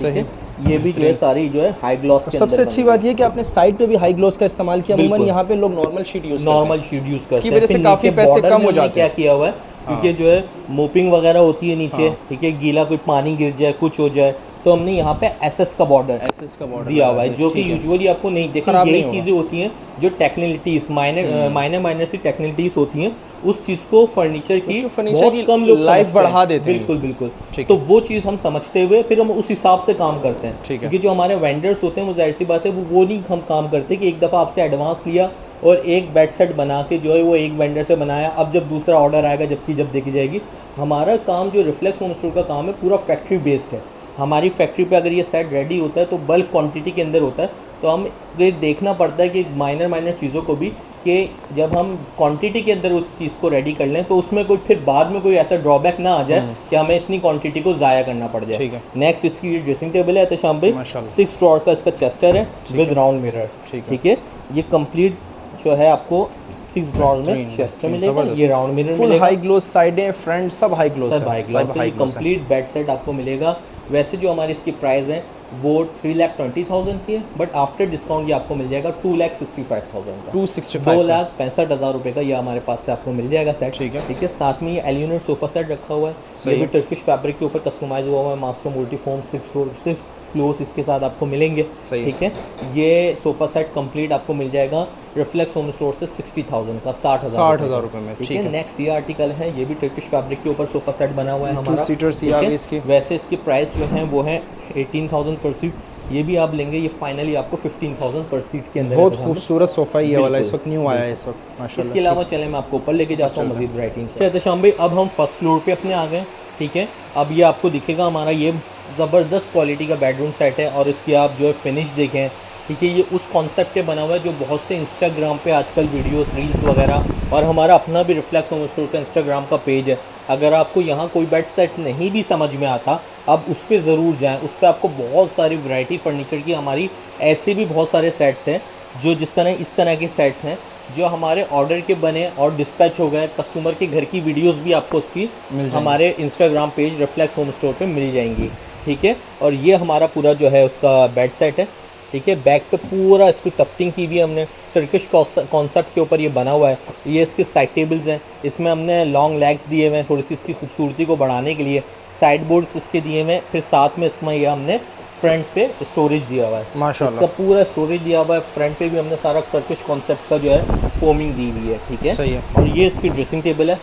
सही है, ये भी जो है सारी जो है हाई ग्लॉस के अंदर। सबसे अच्छी बात ये कि आपने साइड पे भी हाई ग्लॉस का इस्तेमाल किया, अमूमन यहाँ पे लोग normal sheet use normal sheet use करते हैं, इसकी वजह से काफी पैसे कम हो जाते हैं, क्या किया हुआ है क्योंकि जो है मोपिंग वगैरह होती है नीचे, ठीक है, गीला कोई पानी गिर जाए कुछ हो जाए तो हमने यहाँ पे एसएस का बॉर्डर एसएस का बॉर्डर दिया हुआ है जो कि यूजुअली आपको नहीं देखना, यही चीज़ें होती हैं जो टेक्निकलिटीज माइनर माइनर माइनर सी टेक्निकलिटीज होती हैं, उस चीज़ को फर्नीचर की फर्नीचर की कम लोग लाइफ बढ़ा देते हैं, बिल्कुल बिल्कुल, तो वो चीज़ हम समझते हुए फिर हम उस हिसाब से काम करते हैं, क्योंकि जो हमारे वेंडर्स होते हैं वो जाहिर सी बात है वो वो नहीं हम काम करते कि एक दफ़ा आपसे एडवांस लिया और एक बेड सेट बना के जो है वो एक वेंडर से बनाया, अब जब दूसरा ऑर्डर आएगा जबकि जब देखी जाएगी। हमारा काम जो रिफ्लेक्स होम स्टोर का काम है पूरा फैक्ट्री बेस्ड है, हमारी फैक्ट्री पे अगर ये सेट रेडी होता है तो बल्क क्वांटिटी के अंदर होता है, तो हम ये देखना पड़ता है कि माइनर माइनर चीज़ों को भी कि जब हम क्वांटिटी के अंदर उस चीज़ को रेडी कर लें तो उसमें कोई फिर बाद में कोई ऐसा ड्रॉबैक ना आ जाए कि हमें इतनी क्वांटिटी को ज़ाया करना पड़ जाए। नेक्स्ट इसकी ड्रेसिंग टेबल है एहतशाम भाई, सिक्स ड्रॉर का इसका चेस्टर है विद राउंड मिरर, ठीक है। ये कंप्लीट जो है आपको सिक्स ड्रॉर में चेस्टर मिलेगा, ये round mirror full high gloss, साइडें फ्रंट सब हाई ग्लोस सब हाई ग्लोस है, कंप्लीट बेड सेट आपको मिलेगा। वैसे जो हमारी इसकी प्राइस है वो थ्री लाख ट्वेंटी थाउजेंड की है, बट आफ्टर डिस्काउंट ये आपको मिल जाएगा two lakh sixty five thousand का, टू सिक्सटी फाइव दो लाख पैंसठ हज़ार रुपये का ये हमारे पास से आपको मिल जाएगा सेट, ठीक है ठीक है। साथ में ये एल्यूमिनियम सोफा सेट रखा हुआ है, ये भी टर्किश फैब्रिक के ऊपर कस्टमाइज हुआ हुआ है, master multiform six door six close इसके साथ आपको मिलेंगे, ठीक है। ये सोफा सेट कंप्लीट आपको मिल जाएगा रिफ्लेक्ट होम स्टोर से सिक्सटी थाउजेंड का, साठ हज़ार रुपये में, ठीक है। नेक्स्ट ये आर्टिकल है, ये भी टर्किश फैब्रिक के ऊपर सोफा सेट बना हुआ है हमारा, इसकी वैसे इसकी प्राइस जो है वो है एटीन थाउजेंड पर सीट, ये भी आप लेंगे, ये फाइनली आपको फिफ्टीन थाउजेंड पर सीट के अंदर। बहुत खूबसूरत सोफा ये वाला इस वक्त न्यू आया है इस वक्त माशाल्लाह। इसके अलावा चले मैं आपको ऊपर लेके जाता हूँ मजीद वैरायटी। एहतशाम भाई अब हम फर्स्ट फ्लोर पे अपने आ गए, ठीक है। अब ये आपको दिखेगा हमारा ये ज़बरदस्त क्वालिटी का बेडरूम सेट है और इसकी आप जो है फिनिश देखें, ठीक है। ये उस कॉन्सेप्ट पे बना हुआ है जो बहुत से इंस्टाग्राम पे आजकल वीडियोस रील्स वगैरह, और हमारा अपना भी रिफ्लेक्ट होम स्टोर का इंस्टाग्राम का पेज है, अगर आपको यहाँ कोई बेड सेट नहीं भी समझ में आता आप उस पर ज़रूर जाएँ, उस पर आपको बहुत सारी वैरायटी फर्नीचर की हमारी ऐसे भी बहुत सारे सेट्स हैं जो जिस तरह इस तरह के सेट्स हैं जो हमारे ऑर्डर के बने और डिस्पैच हो गए कस्टमर के घर की वीडियोस भी आपको उसकी हमारे Instagram page Reflect home Store पे मिल जाएंगी, ठीक है। और ये हमारा पूरा जो है उसका बेड सेट है, ठीक है। बैक पे पूरा इसकी टफ्टिंग की भी हमने, टर्किश कॉन्सेप्ट के ऊपर ये बना हुआ है। ये इसके साइड टेबल्स हैं, इसमें हमने लॉन्ग लेग्स दिए हुए हैं थोड़ी सी इसकी खूबसूरती को बढ़ाने के लिए, साइड बोर्ड्स इसके दिए हुए हैं, फिर साथ में इसमें यह हमने फ्रंट पे स्टोरेज दिया हुआ है माशाल्लाह, इसका पूरा स्टोरेज दिया हुआ है। फ्रंट पे भी हमने सारा टर्किश कॉन्सेप्ट का जो है फोमिंग दी हुई है, ठीक है सही है। और ये इसकी ड्रेसिंग टेबल है,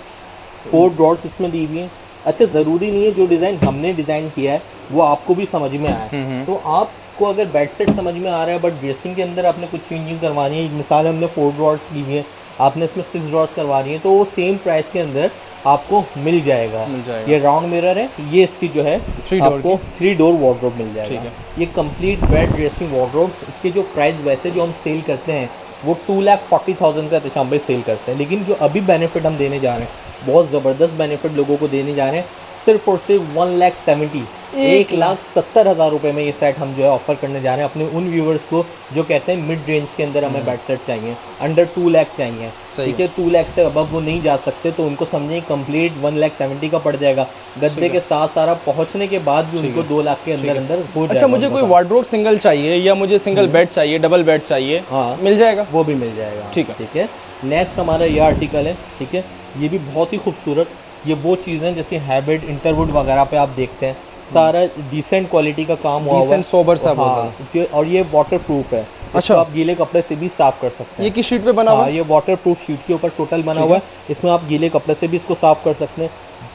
फोर ड्रॉर्स इसमें दी हुई हैं। अच्छा, ज़रूरी नहीं है जो डिज़ाइन हमने डिज़ाइन किया है वो आपको भी समझ में आए, तो आपको अगर बेड सेट समझ में आ रहा है बट ड्रेसिंग के अंदर आपने कुछ चेंजिंग करवानी है, मिसाल हमने फोर ड्रॉर्स दी है, आपने इसमें सिक्स ड्रॉर्स करवानी है, तो वो सेम प्राइस के अंदर आपको मिल जाएगा, मिल जाएगा। ये राउंड मिरर है, ये इसकी जो है आपको थ्री डोर वार्डरोब मिल जाएगा। ये कंप्लीट बेड ड्रेसिंग वार्डरोब, इसकी जो प्राइस वैसे जो हम सेल करते हैं वो टू लाख फोर्टी थाउजेंड का एहतशाम भाई सेल करते हैं, लेकिन जो अभी बेनिफिट हम देने जा रहे हैं बहुत ज़बरदस्त बेनिफिट लोगों को देने जा रहे हैं, सिर्फ और सिर्फ वन लाख सेवेंटी एक लाख सत्तर हज़ार रुपये में ये सेट हम जो है ऑफर करने जा रहे हैं अपने उन व्यूवर्स को जो कहते हैं मिड रेंज के अंदर हमें बेड सेट चाहिए, अंडर टू लाख चाहिए, ठीक है। टू लाख से अबव वो नहीं जा सकते तो उनको समझिए कंप्लीट वन लाख सेवेंटी का पड़ जाएगा, गद्दे के साथ सारा पहुंचने के बाद भी उनको दो लाख के अंदर अंदर हो जाएगा। अच्छा, मुझे कोई वार्डरोब सिंगल चाहिए या मुझे सिंगल बेड चाहिए, डबल बेड चाहिए, हाँ मिल जाएगा, वो भी मिल जाएगा, ठीक है ठीक है। नेक्स्ट हमारा ये आर्टिकल है, ठीक है। ये भी बहुत ही खूबसूरत, ये वो चीज़ें जैसे हैबिट इंटरवुड वगैरह पे आप देखते हैं, सारा डिसेंट क्वालिटी का काम हुआ, डिसेंट सोबर सा, हाँ, और ये वाटर प्रूफ है। अच्छा, आप गीले कपड़े से भी साफ कर सकते हैं, ये किस शीट पे बना हुआ है? हाँ, ये वाटर प्रूफ शीट के ऊपर टोटल बना हुआ है, इसमें आप गीले कपड़े से भी इसको साफ कर सकते हैं।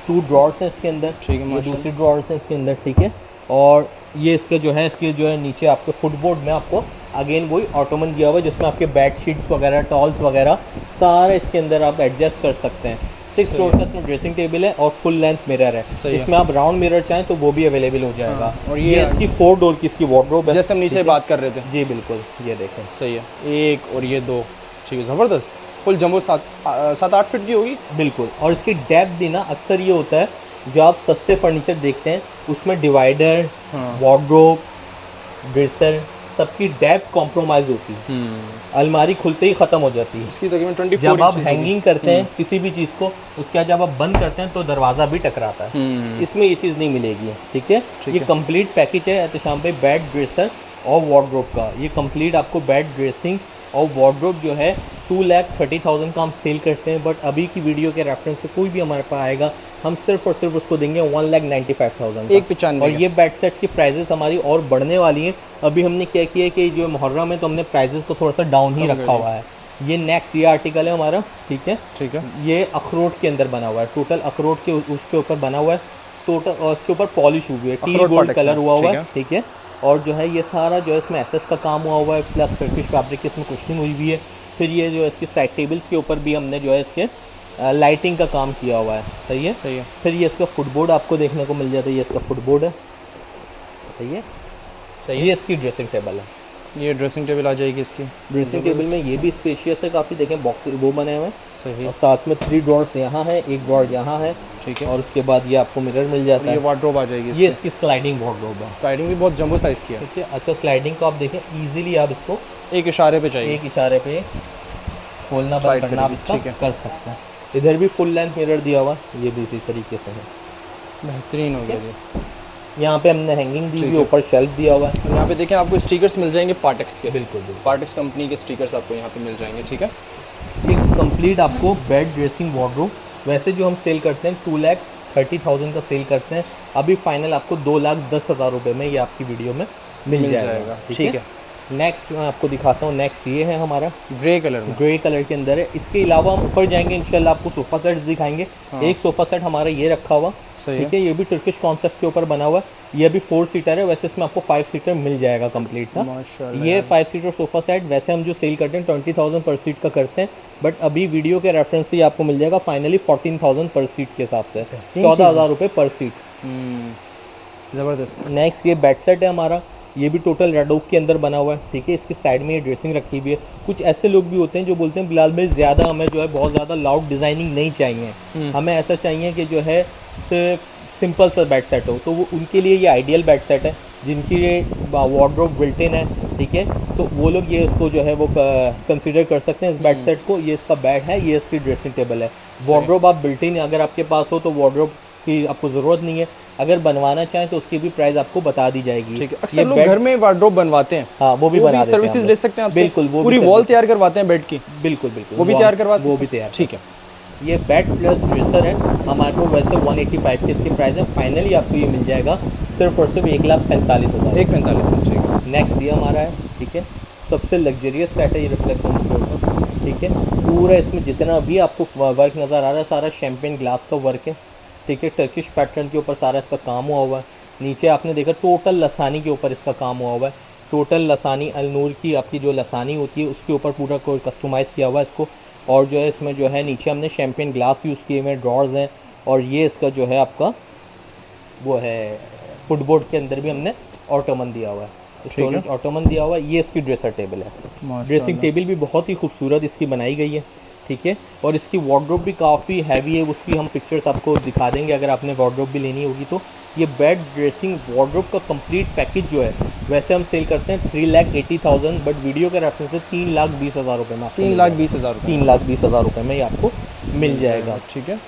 टू ड्रॉर्स हैं इसके अंदर, ठीक है, दूसरे ड्रॉर्स हैं इसके अंदर, ठीक है। और ये इसके जो है इसके जो है नीचे आपके फुटबोर्ड में आपको अगेन वही ऑटोमन दिया हुआ है जिसमें आपके बेड शीट्स वगैरह टॉल्स वगैरह सारा इसके अंदर आप एडजस्ट कर सकते हैं। सिक्स डोर का इसमें ड्रेसिंग टेबल है और फुल लेंथ मिरर है, इसमें आप राउंड मिरर चाहें तो वो भी अवेलेबल हो जाएगा। हाँ। और ये, ये इसकी फोर डोर की इसकी वार्डरोब है, जैसे हम नीचे बात कर रहे थे जी, बिल्कुल ये देखें सही है, एक और ये दो, ठीक है ज़बरदस्त। फुल जम्बो सात सात आठ फिट की होगी बिल्कुल। और इसकी डेप्थ भी ना अक्सर ये होता है जो आप सस्ते फर्नीचर देखते हैं उसमें डिवाइडर वार्डरोब ड्रेसर सबकी डेप्थ कॉम्प्रोमाइज होती है, अलमारी खुलते ही ख़त्म हो जाती है इसकी तकरीबन। जब आप हैंगिंग करते हैं किसी भी चीज़ को उसके बाद जब आप बंद करते हैं तो दरवाज़ा भी टकराता है, इसमें ये चीज़ नहीं मिलेगी, ठीक है। ये कंप्लीट पैकेज है एहतशाम भाई बेड ड्रेसर और वार्डरोब का, ये कंप्लीट आपको बेड ड्रेसिंग और वार्डरोब जो है टू लैख थर्टी थाउजेंड का हम सेल करते हैं, बट अभी की वीडियो के रेफरेंस से कोई भी हमारे पास आएगा हम सिर्फ और सिर्फ उसको देंगे one lakh ninety five thousand एक पचानवे। और ये बेड सेट्स की प्राइजेस हमारी और बढ़ने वाली हैं, अभी हमने क्या किया है कि जो मुहर्रम है तो हमने प्राइजेस को थोड़ा सा डाउन ही रखा हुआ है। ये नेक्स्ट ये आर्टिकल है हमारा, ठीक है ठीक है। ये अखरोट के अंदर बना हुआ है, टोटल अखरोट के उसके ऊपर बना हुआ है, टोटल उसके ऊपर पॉलिश हुई है, टील गोल्ड कलर हुआ हुआ है, ठीक है। और जो है ये सारा जो है इसमें एसेस का काम हुआ हुआ है प्लस टर्किश फैब्रिक इसमें कुशनिंग हुई हुई है। फिर ये जो है इसके साइड टेबल्स के ऊपर भी हमने जो है इसके लाइटिंग का काम किया हुआ है, सही है सही है। फिर ये इसका फुटबोर्ड आपको देखने को मिल जाता है, ये इसका फुटबोर्ड है, सही है सही है। ये इसकी ड्रेसिंग टेबल है, ये ड्रेसिंग टेबल आ जाएगी इसकी। ड्रेसिंग टेबल में ये भी स्पेशियस है काफ़ी, देखें बॉक्स वो बने हुए हैं सही, और साथ में थ्री ड्रॉर्स यहाँ है, एक ड्रॉर यहाँ है ठीक है, और उसके बाद ये आपको मिरर मिल जाता है। ये वार्डरोब आ जाएगी, ये इसकी स्लाइडिंग वार्डरोब है, स्लाइडिंग भी बहुत जंबो साइज़ की है ठीक है। अच्छा स्लाइडिंग को आप देखें ईजिली आप इसको एक इशारे पर चाहिए, एक इशारे पर खोलना बंद करना आप इसका कर सकते हैं। इधर भी फुल लेंथ मिरर दिया हुआ, ये भी इसी तरीके से है, बेहतरीन हो गया जी। यहाँ पे हमने हैंगिंग दी हुई, ऊपर शेल्फ दिया हुआ है। यहाँ पे देखें आपको स्टिकर्स मिल जाएंगे पार्टेक्स के, बिल्कुल पार्टेक्स कंपनी के स्टिकर्स आपको यहाँ पे मिल जाएंगे ठीक है। एक कंप्लीट आपको बेड ड्रेसिंग वार्डरोब, वैसे जो हम सेल करते हैं टू लैख थर्टी थाउजेंड का सेल करते हैं, अभी फाइनल आपको दो लाख दस हज़ार रुपये में ये आपकी वीडियो में मिल, मिल जाएगा ठीक है। नेक्स्ट मैं आपको दिखाता हूँ, नेक्स्ट ये है हमारा ग्रे कलर, ग्रे कलर के अंदर है। इसके अलावा हम ऊपर जाएंगे इंशाल्लाह आपको सोफ़ा सेट्स दिखाएंगे। हाँ। एक सोफ़ा सेट हमारा ये रखा हुआ ठीक है, ये भी टर्किश कॉन्सेप्ट के ऊपर बना हुआ है, ये भी फोर सीटर है, वैसे इसमें आपको फाइव सीटर मिल जाएगा कंप्लीट का। ये फाइव सीटर सोफ़ा सेट वैसे हम जो सेल करते हैं ट्वेंटी थाउजेंड पर सीट का करते हैं, बट अभी वीडियो के रेफरेंस से आपको मिल जाएगा फाइनली फोर्टीन थाउजेंड पर सीट के हिसाब से, चौदह हज़ार रुपये पर सीट, ज़बरदस्त। नेक्स्ट ये बेड सेट है हमारा, ये भी टोटल रेडोक के अंदर बना हुआ है ठीक है। इसके साइड में ये ड्रेसिंग रखी हुई है। कुछ ऐसे लोग भी होते हैं जो बोलते हैं बिलाल में ज़्यादा हमें जो है बहुत ज़्यादा लाउड डिज़ाइनिंग नहीं चाहिए, हमें ऐसा चाहिए कि जो है सिर्फ सिंपल सा बेड सेट हो, तो वो उनके लिए ये आइडियल बेड सेट है, जिनकी ये वार्डरोब बिल्ट इन है ठीक है, तो वो लोग ये इसको जो है वो कंसिडर कर सकते हैं इस बेड सेट को। ये इसका बेड है, ये इसकी ड्रेसिंग टेबल है। वार्डरोब आप बिल्ट इन अगर आपके पास हो तो वार्डरोब की आपको ज़रूरत नहीं है, अगर बनवाना चाहें तो उसकी भी प्राइस आपको बता दी जाएगी ठीक है। अक्सर लोग घर में वार्डरोब बनवाते हैं, हाँ वो भी, वो भी सर्विसेज ले सकते हैं आपसे, बिल्कुल वो पूरी वॉल तैयार करवाते हैं बेड की, बिल्कुल बिल्कुल वो भी तैयार करवा वो भी तैयार ठीक है। ये बेड प्लस ड्रेसर है हमारे को, वैसे वन एटी फाइव की इसकी प्राइस है, फाइनली आपको ये मिल जाएगा सिर्फ और सिर्फ एक लाख पैंतालीस हज़ार एक पैंतालीस ठीक है। नेक्स्ट ये हमारा है ठीक है, सबसे लग्जरियस सेट है ये रिफ्लेक्ट होम स्टोर का ठीक है। पूरा इसमें जितना भी आपको वर्क नज़र आ रहा है सारा शैम्पेन ग्लास का वर्क है ठीक है, टर्किश पैटर्न के ऊपर सारा इसका काम हुआ हुआ है। नीचे आपने देखा टोटल लसानी के ऊपर इसका काम हुआ हुआ है, टोटल लसानी अलनूर की आपकी जो लसानी होती है उसके ऊपर पूरा कोई कस्टमाइज़ किया हुआ है इसको, और जो है इसमें जो है नीचे हमने शैम्पेन ग्लास यूज़ किए हुए हैं, ड्रॉर्स हैं, और ये इसका जो है आपका वो है फुटबोर्ड के अंदर भी हमने ऑटोमन दिया हुआ है, स्टोरेज ऑटोमन दिया हुआ है। ये इसकी ड्रेसर टेबल है, ड्रेसिंग टेबल भी बहुत ही खूबसूरत इसकी बनाई गई है ठीक है, और इसकी वार्डरोब भी काफ़ी हैवी है, उसकी हम पिक्चर्स आपको दिखा देंगे अगर आपने वार्डरोब भी लेनी होगी तो। ये बेड ड्रेसिंग वार्डरोब का कंप्लीट पैकेज जो है वैसे हम सेल करते हैं three lakh eighty thousand, but video के रेफरेंस से तीन लाख बीस हज़ार रुपये में तीन लाख बीस हज़ार तीन लाख बीस हज़ार रुपये में ये आपको मिल जाएगा ठीक है।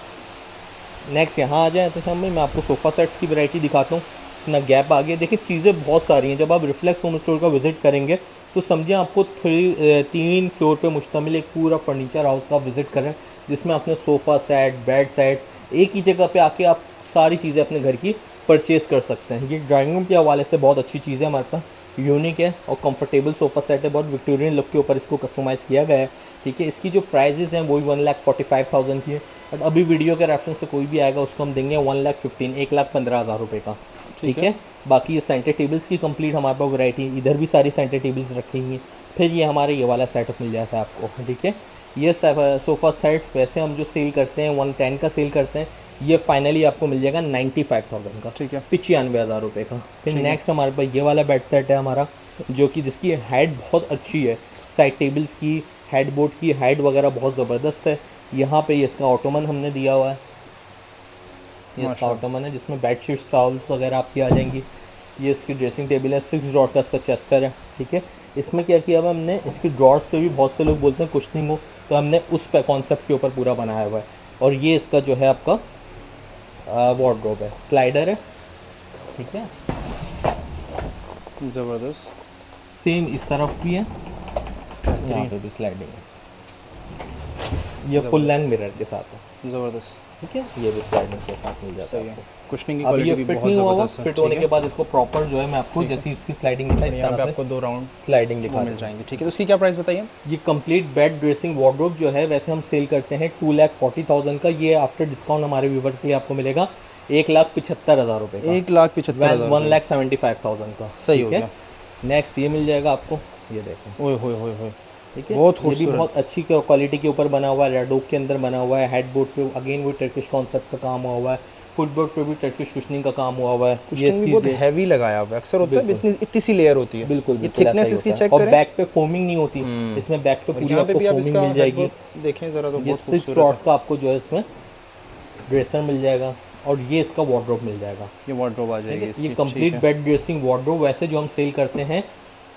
नेक्स्ट यहाँ आ जाए तो सामने मैं आपको सोफ़ा सेट्स की वैरायटी दिखाता हूँ, अपना गैप आगे देखिए, चीज़ें बहुत सारी हैं। जब आप रिफ्लेक्ट होम स्टोर का विज़िट करेंगे तो समझिए आपको थ्री तीन फ्लोर पे मुश्तमिल एक पूरा फर्नीचर हाउस का विज़िट करें, जिसमें आपने सोफ़ा सेट, बेड सेट एक ही जगह पे आके आप सारी चीज़ें अपने घर की परचेज़ कर सकते हैं। ये ड्राइंग रूम के हवाले से बहुत अच्छी चीज़ है, हमारे पास यूनिक है और कंफर्टेबल सोफ़ा सेट है, बहुत विक्टोरियन लुक के ऊपर इसको कस्टमाइज़ किया गया है ठीक है। इसकी जो प्राइजेज़ हैं वही one lakh forty five thousand की है, बट अभी वीडियो के रेफरेंस से कोई भी आएगा उसको हम देंगे वन लाख फिफ्टीन एक लाख पंद्रह हज़ार रुपये का ठीक है। बाकी ये सेंटर टेबल्स की कंप्लीट हमारे पास वैरायटी, इधर भी सारी सेंटर टेबल्स रखी हुई हैं। फिर ये हमारे ये वाला सेटअप मिल जाता है आपको ठीक है। ये सोफ़ा सेट वैसे हम जो सेल करते हैं वन टेन का सेल करते हैं, ये फाइनली आपको मिल जाएगा नाइन्टी फाइव थाउजेंड का ठीक है, पचानवे हज़ार रुपये का। फिर नेक्स्ट हमारे पास ये वाला बेड सेट है हमारा, जो कि जिसकी हाइट बहुत अच्छी है, साइड टेबल्स की हेड बोर्ड की हाइट वगैरह बहुत ज़बरदस्त है। यहाँ पर इसका ऑटोमन हमने दिया हुआ है, ये इसका ऑटोमन है जिसमें बेडशीट्स टॉवल्स वगैरह आपकी आ जाएंगी। ये इसकी ड्रेसिंग टेबल है, सिक्स ड्रॉर का इसका चेस्टर है ठीक है। इसमें क्या किया हुआ हमने, इसकी ड्रॉर्स पे भी बहुत से लोग बोलते हैं कुछ नहीं हो, तो हमने उस पे कॉन्सेप्ट के ऊपर पूरा बनाया हुआ है। और ये इसका जो है आपका वार्डरोब है, स्लाइडर है ठीक है, ज़बरदस्त। सेम इस तरफ भी है, यहाँ पे भी स्लाइडिंग है, ये फुल लेंथ मिरर के साथ है, ज़बरदस्त ठीक है। ये भी स्लाइडिंग के साथ मिल जाता है, कुछ नहीं की क्वालिटी भी बहुत ज़बरदस्त है। फिट होने के बाद इसको प्रॉपर जो है मैं आपको जैसे इसकी स्लाइडिंग दिखा, इस तरह से आपको दो राउंड स्लाइडिंग दिखा मिल जाएंगे ठीक है। तो इसकी क्या प्राइस बताइए? ये कंप्लीट बेड ड्रेसिंग वार्डरोब जो है वैसे हम सेल करते हैं टू लाख फोर्टी थाउजेंड का, ये आफ्टर डिस्काउंट हमारे व्यूवर्स के लिए आपको मिलेगा एक लाख पिछहत्तर हज़ार रुपये, एक लाख पिछहत्तर हज़ार one lakh seventy five thousand का सही हो गया। नेक्स्ट ये मिल जाएगा आपको, ये देखो ओए होए होए होए ठीक है, बहुत ये भी बहुत अच्छी क्वालिटी के ऊपर बना हुआ है, रेडोक के अंदर बना हुआ है, हेडबोर्ड पे अगेन वो टर्किश कॉन्सेप्ट का काम हुआ हुआ है। फुटवर्क पे भी टर्किश कुशनिंग का काम हुआ हुआ है, बहुत हैवी लगाया हुआ है, अक्सर होता है इतनी इतनी सी लेयर होती है, बिल्कुल थिकनेस इसकी चेक करें। और बैक पे फोमिंग नहीं होती इसमें, बैक पे पूरी आपको फोमिंग मिल जाएगी, देखें जरा तो बहुत खूबसूरत है। सिक्स ड्रॉर्स का आपको जो है इसमें ड्रेसर मिल जाएगा और ये इसका वार्डरोब मिल जाएगा, ये वार्डरोब आ जाएगी इसकी, ये कंप्लीट बेड ड्रेसिंग वार्डरोब। वैसे जो हम सेल करते हैं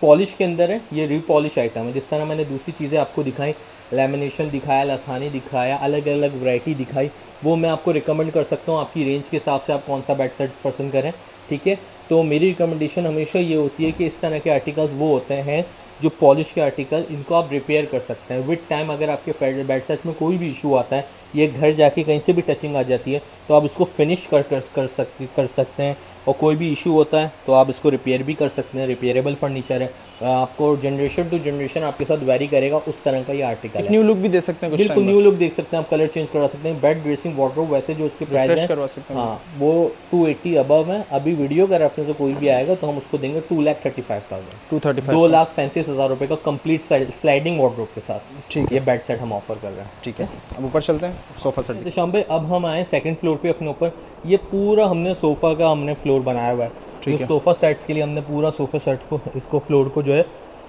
पॉलिश के अंदर है, ये रीपॉलिश आइटम है। जिस तरह मैंने दूसरी चीज़ें आपको दिखाई, लेमिनेशन दिखाया, लसानी दिखाया, अलग अलग वैरायटी दिखाई, वो मैं आपको रिकमेंड कर सकता हूँ आपकी रेंज के हिसाब से आप कौन सा बेड सेट पसंद करें, ठीक है। तो मेरी रिकमेंडेशन हमेशा ये होती है कि इस तरह के आर्टिकल्स वो होते हैं जो पॉलिश के आर्टिकल, इनको आप रिपेयर कर सकते हैं विद टाइम। अगर आपके बेड सेट में कोई भी इशू आता है, ये घर जाके कहीं से भी टचिंग आ जाती है, तो आप इसको फिनिश कर कर कर सकते कर सकते हैं। और कोई भी इशू होता है तो आप इसको रिपेयर भी कर सकते हैं। रिपेयरेबल फर्नीचर है, आपको जनरेशन टू जनरेशन आपके साथ वेरी करेगा, उस तरह का ये आर्टिकल है। न्यू लुक भी दे सकते हैं, बिल्कुल न्यू लुक देख सकते हैं आप, कलर चेंज करवा सकते हैं। बेड ड्रेसिंग वार्डरोब वैसे जो इसके प्राइस है हाँ वो टू एट्टी अबव है। अभी वीडियो का रेफरेंस कोई भी आएगा तो हम उसको देंगे two lakh thirty five thousand two thirty दो लाख पैंतीस हज़ार रुपये का कंप्लीट स्लाइडिंग वार्डरोब के साथ, ठीक है, बेड सेट हम ऑफर कर रहे हैं, ठीक है। अब ऊपर चलते हैं सोफा सेट शाम। अब हम आए सेकेंड फ्लोर पर अपने ऊपर, ये पूरा हमने सोफ़ा का हमने फ्लोर बनाया हुआ है, जो सोफ़ा सेट्स के लिए हमने पूरा सोफ़ा सेट को इसको फ्लोर को जो है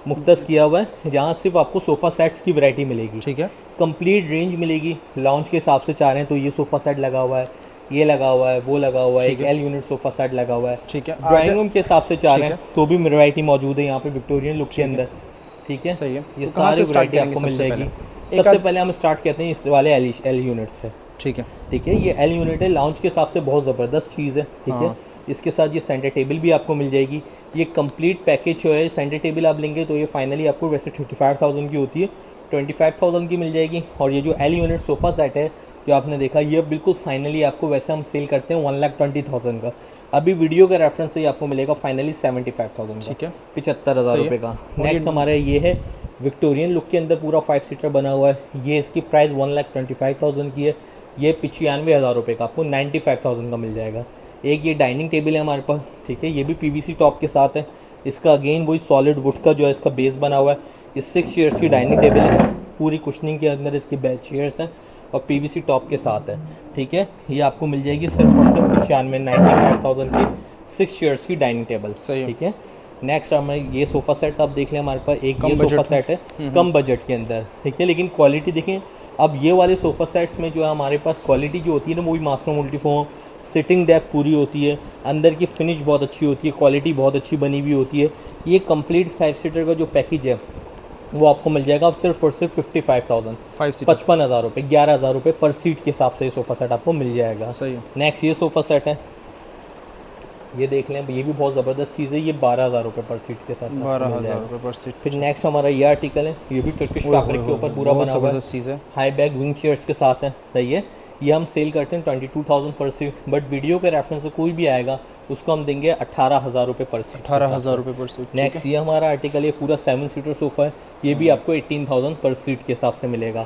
मुख्तस किया हुआ है, जहाँ सिर्फ आपको सोफ़ा सेट्स की वैरायटी मिलेगी, ठीक है, कंप्लीट रेंज मिलेगी। लॉन्च के हिसाब से चाह रहे हैं तो ये सोफ़ा सेट लगा हुआ है, ये लगा हुआ है, वो लगा हुआ है, एक एल यूनिट सोफ़ा सेट लगा हुआ है, ठीक है। ड्राइंग रूम के हिसाब से चाह रहे हैं तो भी वैरायटी मौजूद है यहाँ पे विक्टोरियन लुक के अंदर, ठीक है। ये सारी वैरायटी आपको मिल जाएगी। सबसे पहले हम स्टार्ट करते हैं इस वाले एल यूनिट से, ठीक है, ठीक है। ये एल यूनिट है, लॉन्च के हिसाब से बहुत ज़बरदस्त चीज़ है, ठीक है। इसके साथ ये सेंटर टेबल भी आपको मिल जाएगी, ये कंप्लीट पैकेज जो है। सेंटर टेबल आप लेंगे तो ये फाइनली आपको वैसे थर्टी फाइव थाउजेंड की होती है, ट्वेंटी फाइव थाउजेंड की मिल जाएगी। और ये जो एल यूनिट सोफ़ा सेट है जो आपने देखा, ये बिल्कुल फाइनली आपको वैसे हम सेल करते हैं वन लाख ट्वेंटी थाउजेंड का। अभी वीडियो के रेफरेंस से ही आपको मिलेगा फाइनली सेवेंटी फाइव थाउजेंड, ठीक है, पचहत्तर हज़ार रुपये का। नेक्स्ट हमारा ये है विक्टोरियन लुक के अंदर पूरा फाइव सीटर बना हुआ है, ये इसकी price one lakh twenty five thousand की है। ये पचानवे हज़ार रुपये का आपको नाइन्टी फाइव थाउजेंड का मिल जाएगा। एक ये डाइनिंग टेबल है हमारे पास, ठीक है, ये भी पीवीसी टॉप के साथ है। इसका अगेन वही सॉलिड वुड का जो है इसका बेस बना हुआ है। ये सिक्स चेयर्स की डाइनिंग टेबल है, पूरी कुशनिंग के अंदर इसकी बेड चेयर्स हैं और पीवीसी टॉप के साथ है, ठीक है। ये आपको मिल जाएगी सिर्फ और सिर्फ पचानवे नाइन्टी फाइव थाउजेंड की सिक्स चेयर्स की डाइनिंग टेबल, ठीक है। नेक्स्ट हमें ये सोफ़ा सेट्स आप देख लें, हमारे पास एक ये सोफ़ा सेट है कम बजट के अंदर, ठीक है, लेकिन क्वालिटी देखें। अब ये वाले सोफ़ा सेट्स में जो है हमारे पास क्वालिटी जो होती है ना, वो भी मास्टर मल्टीफोम, सिटिंग डेप्थ पूरी होती है, अंदर की फिनिश बहुत अच्छी होती है, क्वालिटी बहुत अच्छी बनी हुई होती है। ये कंप्लीट फाइव सीटर का जो पैकेज है वो आपको मिल जाएगा आप सिर्फ और सिर्फ फिफ्टी फाइव थाउजेंड पचपन हज़ार रुपये ग्यारह हज़ार रुपये पर सीट के हिसाब से ये सोफ़ा सेट आपको मिल जाएगा। नेक्स्ट ये सोफ़ा सेट है, ये देख लें, ये भी बहुत ज़बरदस्त चीज़ है, ये बारह हज़ार रुपये पर सीट के साथ बारह हज़ार रुपये पर सीट। फिर नेक्स्ट हमारा ये आर्टिकल है, ये भी टर्किश फैब्रिक के ऊपर पूरा बना हुआ है, हाई बैक विंग चेयर्स के साथ है, सही है। ये हम सेल करते हैं ट्वेंटी टू थाउजेंड पर सीट, बट वीडियो के रेफरेंस से कोई भी आएगा उसको हम देंगे अठारह हज़ार रुपये पर सीट, अठारह हज़ार रुपये पर सीट। नेक्स्ट ये हमारा आर्टिकल, ये पूरा सेवन सीटर सोफ़ा है, ये भी आपको एटीन थाउजेंड पर सीट के हिसाब से मिलेगा।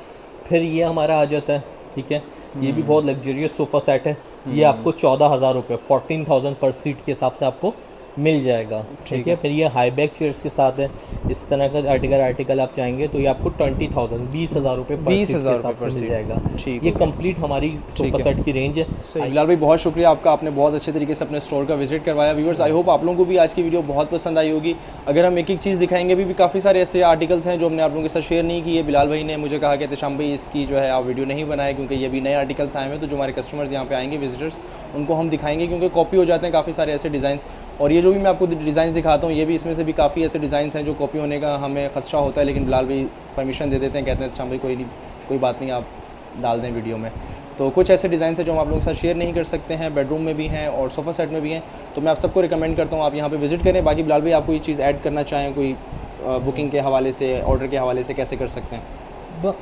फिर ये हमारा आ जाता है, ठीक है, ये भी बहुत लग्जरियस सोफ़ा सेट है, ये आपको चौदह हज़ार रुपये फोर्टीन थाउजेंड पर सीट के हिसाब से आपको मिल जाएगा, ठीक है। फिर ये हाई बैक चेयर्स के साथ है, इस तरह का आर्टिकल आर्टिकल आप चाहेंगे तो ये आपको ट्वेंटी थाउजेंड बीस हज़ार रुपये बीस हज़ार रुपये पर मिल जाएगा, ठीक है। ये कंप्लीट हमारी सोफा सेट की रेंज है। बिलाल भाई बहुत शुक्रिया आपका, आपने बहुत अच्छे तरीके से अपने स्टोर का विजिट करवाया। व्यूअर्स आई होप आप लोगों को भी आज की वीडियो बहुत पसंद आई होगी। अगर हम एक एक चीज़ दिखाएंगे भी, भी काफ़ी सारे ऐसे आर्टिकल्स हैं जो हमने आप लोगों के साथ शेयर नहीं किए। बिलाल भाई ने मुझे कहा कि एहतेशाम भाई इसकी जो है आप वीडियो नहीं बनाए क्योंकि ये भी नए आर्टिकल्स आए हैं, तो जो हमारे कस्टमर्स यहाँ पे आएंगे विजिटर्स उनको हम दिखाएंगे क्योंकि कॉपी हो जाते हैं काफ़ी सारे ऐसे डिज़ाइन। और ये जो भी मैं आपको डिज़ाइन दिखाता हूँ, ये भी इसमें से भी काफ़ी ऐसे डिज़ाइंस हैं जो कॉपी होने का हमें खदशा होता है, लेकिन बिलाल भाई परमिशन दे देते हैं, कहते हैं एहतेशाम भाई कोई नहीं, कोई बात नहीं, आप डाल दें वीडियो में। तो कुछ ऐसे डिज़ाइन हैं जो हम आप लोगों के साथ शेयर नहीं कर सकते हैं, बेडरूम में भी हैं और सोफ़ा सेट में भी हैं, तो मैं आप सबको रिकमेंड करता हूँ आप यहाँ पर विजिट करें। बाकी बिलाल भाई आपको ये चीज़ ऐड करना चाहें, कोई बुकिंग के हवाले से, ऑर्डर के हवाले से कैसे कर सकते हैं?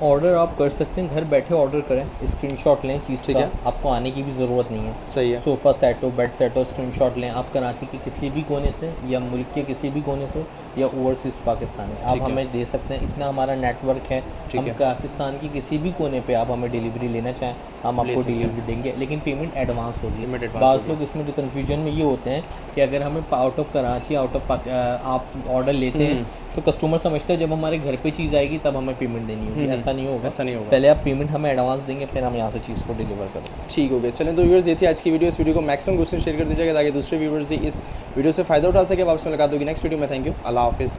ऑर्डर आप कर सकते हैं, घर बैठे ऑर्डर करें, स्क्रीनशॉट लें चीज़ का, आपको आने की भी ज़रूरत नहीं है, सही है। सोफ़ा सेट हो, बेड सेट हो, स्क्रीनशॉट लें। आप कराची के किसी भी कोने से या मुल्क के किसी भी कोने से या ओवरसीज़ पाकिस्तान है, आप हमें दे सकते हैं, इतना हमारा नेटवर्क है। हम पाकिस्तान की किसी भी कोने पे आप हमें डिलीवरी लेना चाहें हम आपको डिलीवरी देंगे, लेकिन पेमेंट एडवांस होगी। बाज़ लोग इसमें जो कन्फ्यूजन में ये होते हैं कि अगर हमें out of Karachi, out of आप ऑर्डर लेते हैं तो कस्टमर समझता है जब हमारे घर पे चीज़ आएगी तब हमें पेमेंट देनी होगी, ऐसा नहीं होगा ऐसा नहीं होगा पहले आप पेमेंट हमें एडवांस देंगे फिर हम यहाँ से चीज़ को डिलीवर करेंगे। ठीक हो गया, चलें तो व्यूअर्स ये थी आज की वीडियो, इस वीडियो को मैक्सिमम ग्रुप में शेयर कर दीजिएगा ताकि दूसरे व्यूअर्स भी इस वीडियो से फ़ायदा उठा सके। वापस मुलाकात होगी नेक्स्ट वीडियो में। थैंक यू, अल्लाह हाफिज़।